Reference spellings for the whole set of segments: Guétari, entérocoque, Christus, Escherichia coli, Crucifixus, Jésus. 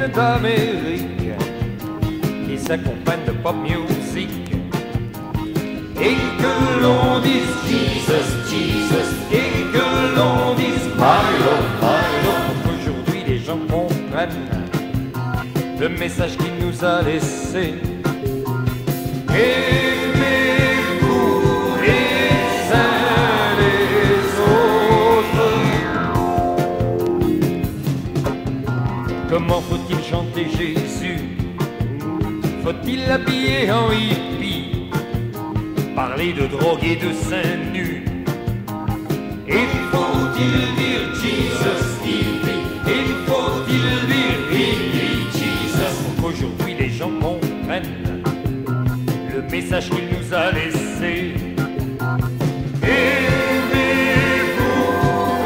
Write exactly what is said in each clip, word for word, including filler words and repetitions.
viennent d'Amérique, qui s'accompagnent de pop music, et que l'on dise Jesus, Jesus, et que l'on dise My Lord, My Lord. Aujourd'hui les gens comprennent le message qu'il nous a laissé. Aimez-vous les uns les autres. Comment faut-il chanter Jésus? Faut-il l'habiller en hippie? Parler de drogue et de seins nus? Et faut-il dire Jesus hippie? Et faut-il dire hippie Jesus? Aujourd'hui les gens comprennent le message qu'il nous a laissé. Aimez-vous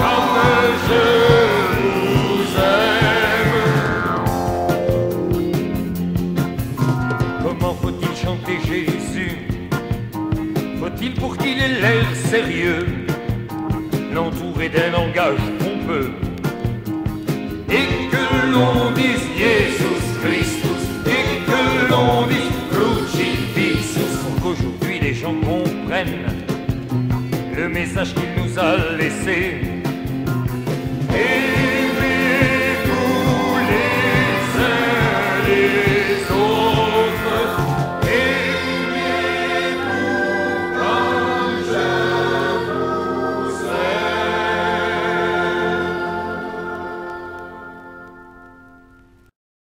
comme je vous aime. Comment faut-il chanter Jésus? Faut-il, pour qu'il ait l'air sérieux, l'entourer d'un langage pompeux, et que l'on dise Jésus Christus, et que l'on dise Crucifixus, pour qu'aujourd'hui les gens comprennent le message qu'il nous a laissé.